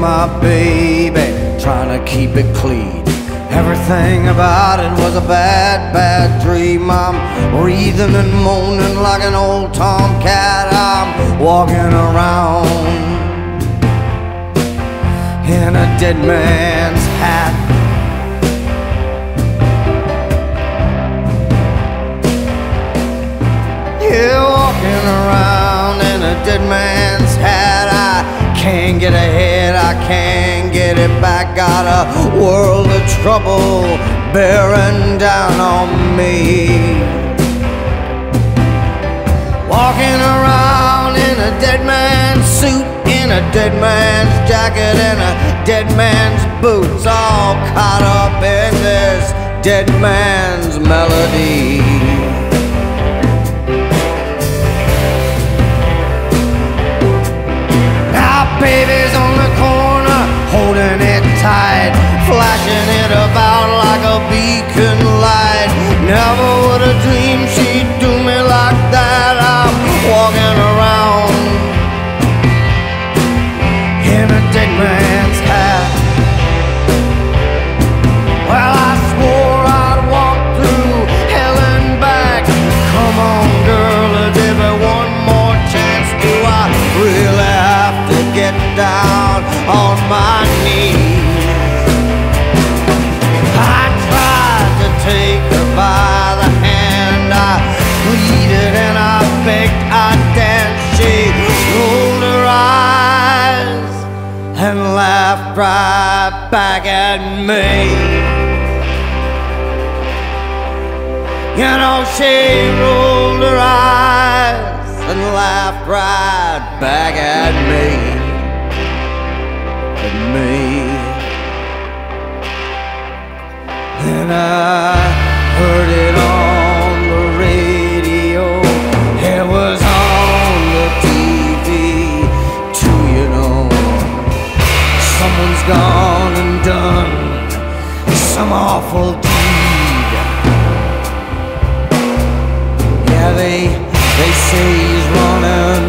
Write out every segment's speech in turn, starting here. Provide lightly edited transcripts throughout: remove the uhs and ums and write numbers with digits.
My baby, trying to keep it clean. Everything about it was a bad, bad dream. I'm breathing and moaning like an old tomcat. I'm walking around in a dead man's hat. Yeah, walking around in a dead man's hat. I can't get ahead, I can't get it back. Got a world of trouble bearing down on me. Walking around in a dead man's suit, in a dead man's jacket, in a dead man's boots, all caught up in this dead man's melody. Baby's on the corner, holding it tight, flashing it about like a beacon light. Never would have dreamed she'd do me like that. I'm walking around in a dead man's hat. Well, I swore I'd walk through hell and back. Come on, girl, I'll give it one more chance. Do I really have to get down on my knees? I tried to take her by the hand, I pleaded and I begged, I danced. She rolled her eyes and laughed right back at me. You know, she rolled her eyes and laughed right back at me, at me. And I heard it on the radio, it was on the TV too, you know. Someone's gone and done some awful deed. Yeah, they say he's running,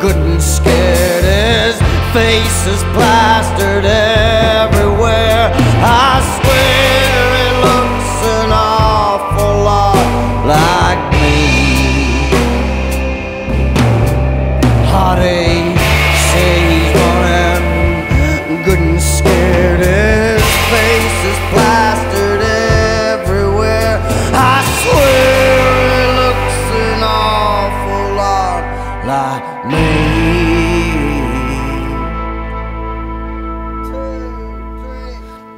good and scared. His face is plastered everywhere. I swear it looks an awful lot like me. They say he's running, good and scared. His face is plastered everywhere. I swear like me.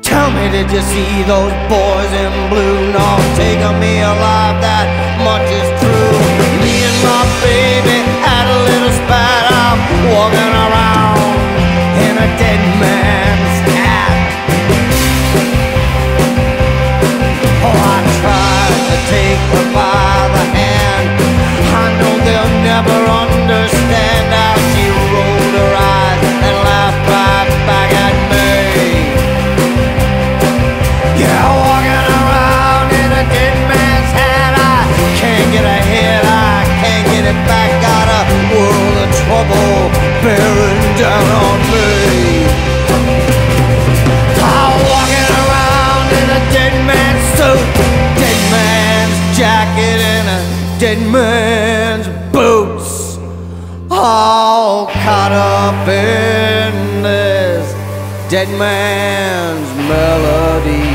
Tell me, did you see those boys in blue? No, taking me alive, that much is true. Me and my baby had a little spat. I'm walking around in a dead man's hat. Oh, I tried to take her by the hand. I know they'll never understand how she rolled her eyes and laughed right back at me. Yeah, walking around in a dead man's hat. I can't get ahead, I can't get it back. Got a world of trouble bearing down on me. I'm walking around in a dead man's suit, dead man's jacket, and a dead man's boots, all caught up in this dead man's melody.